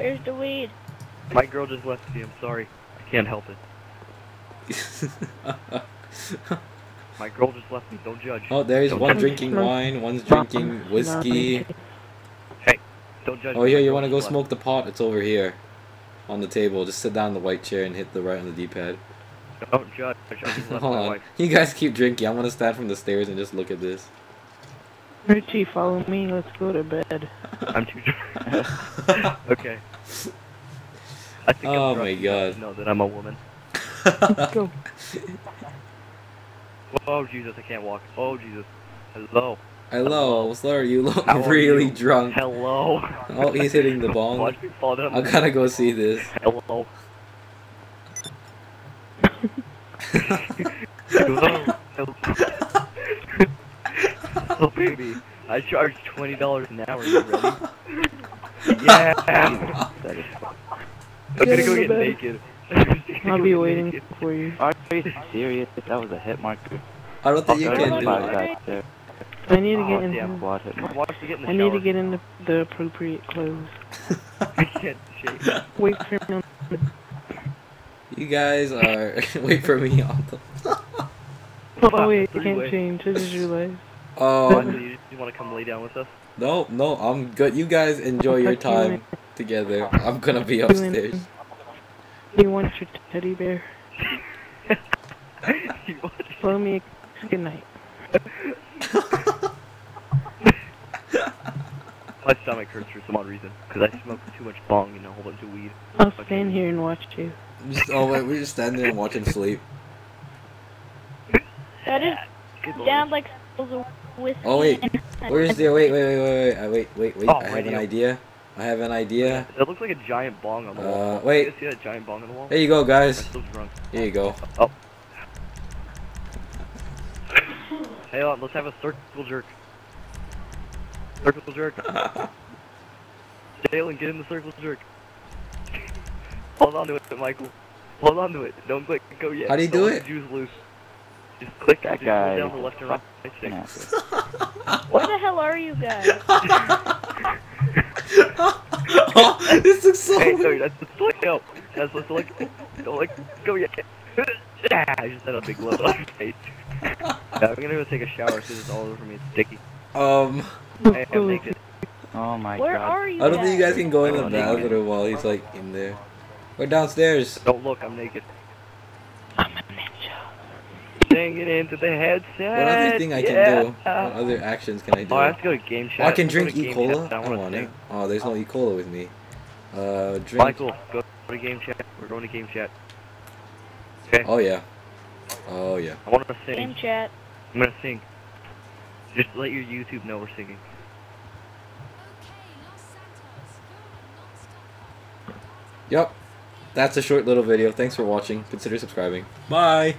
Where's the weed? My girl just left me. I'm sorry. I can't help it. My girl just left me. Don't judge. Oh, there's one drinking wine, one's drinking whiskey. Hey, don't judge. Oh, yeah, you want to go smoke the pot? It's over here on the table. Just sit down in the white chair and hit the right on the D-pad. Don't judge. Hold on. You guys keep drinking. I'm going to stand from the stairs and just look at this. Richie, follow me. Let's go to bed. I'm too drunk. Okay. I think oh, I'm my God. No, that I'm a woman. Let's go. Oh, Jesus, I can't walk. Oh, Jesus. Hello. Hello, Slur, you look really drunk. Hello. Oh, he's hitting the bong. I gotta go see this. Hello. Hello. Hello. Oh, baby, I charge $20 an hour, you ready? Yeah! I'm gonna go get naked. I'll be waiting for you. Are you serious? That was a hit marker. I don't think you can do it. I need to get in the appropriate clothes. I can't shake. Wait for me. You guys are... Wait for me on the... Oh wait, you can't change. This is your life. Oh, you want to come lay down with us? No, no, I'm good. You guys enjoy your time together. I'm gonna be upstairs. You want your teddy bear? Blow me a good night. My stomach hurts for some odd reason because I smoked too much bong and a whole bunch of weed. I'll stand here and watch you. Oh wait, we just stand there and watch him sleep. That is down like. Oh wait, where is there? Wait. Oh, I have an idea. It looks like a giant bong on the wall. Wait. See that giant bong on the wall? There you go, guys. I'm so drunk. Here you go. Oh. Hey, let's have a circle jerk. Circle jerk. Jalen, get in the circle jerk. Hold on to it, Michael. Hold on to it. Don't click go yet. How do you do it? Juice loose. Just click that guy. Down the left and right. Where the hell are you guys? Oh, this looks so hey, sorry, that's the look. No, that's the look. Don't like go yet. I just had a big load on my face. Yeah, I'm gonna go take a shower because it's all over me. It's sticky. I am naked. Oh my God. Where are you? I don't think you guys can go in the bathroom while he's like in there. We're downstairs. Don't look. I'm naked. It into the headset. What other thing I can do? What other actions can I do? Oh, I have to go to game chat. Oh, I can drink eCola. I want it. Oh, there's no eCola with me. Drink. Michael, go to game chat. We're going to game chat. Okay. Oh yeah. Oh yeah. I want to sing. Game chat. I'm gonna sing. Just let your YouTube know we're singing. Yep. That's a short little video. Thanks for watching. Consider subscribing. Bye.